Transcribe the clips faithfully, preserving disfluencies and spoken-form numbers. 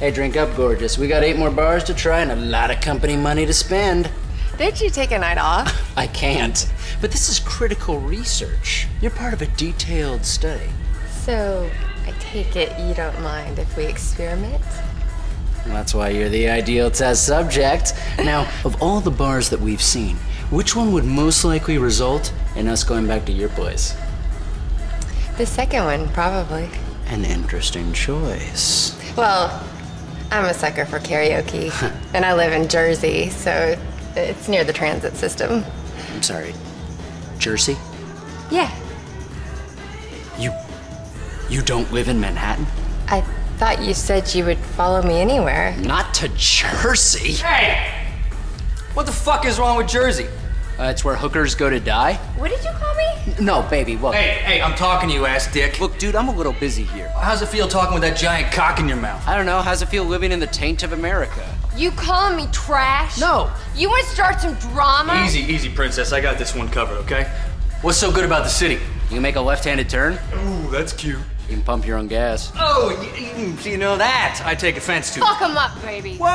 Hey, drink up, gorgeous. We got eight more bars to try and a lot of company money to spend. Did you take a night off? I can't. But this is critical research. You're part of a detailed study. So, I take it you don't mind if we experiment? That's why you're the ideal test subject. Now, of all the bars that we've seen, which one would most likely result in us going back to your place? The second one, probably. An interesting choice. Well, I'm a sucker for karaoke, and I live in Jersey, so it's near the transit system. I'm sorry, Jersey? Yeah. You, you don't live in Manhattan? I thought you said you would follow me anywhere. Not to Jersey. Hey! What the fuck is wrong with Jersey? Uh, it's where hookers go to die. What did you call me? No, baby, look. Hey, hey, I'm talking to you, ass dick. Look, dude, I'm a little busy here. How's it feel talking with that giant cock in your mouth? I don't know. How's it feel living in the taint of America? You calling me trash? No. You want to start some drama? Easy, easy, princess. I got this one covered, okay? What's so good about the city? You can make a left-handed turn. Ooh, that's cute. You can pump your own gas. Oh, you, you know that. I take offense to. Fuck him up, baby. Whoa!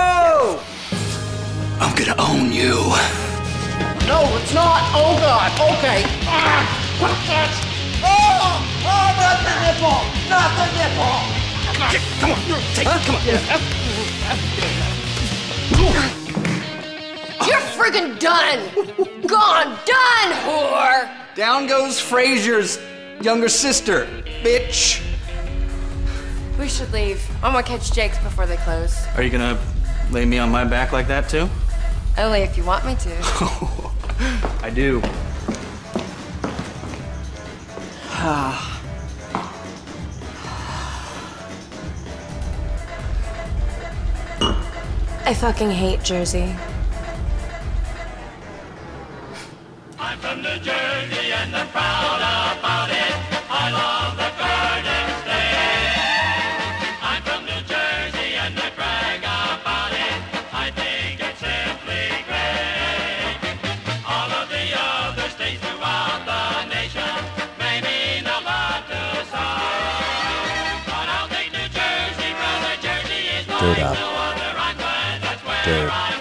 Yes. I'm gonna own you. No, it's not. Oh, God. Okay. Ah, that's... Oh, oh, not the nipple. Not the nipple. Come on. Take it. Come on. Yeah. You're friggin' done. Gone. Done, whore. Down goes Frasier's younger sister, bitch. We should leave. I'm gonna catch Jake's before they close. Are you gonna lay me on my back like that, too? Only if you want me to. I do. I fucking hate Jersey. I'm from New Jersey and I'm proud about it. I love the Garden State. I'm from New Jersey and I brag about it. I think it's simply great. All of the other states throughout the nation may mean a lot to some, but I'll take New Jersey, brother. Jersey is like no other. I'm glad that's where I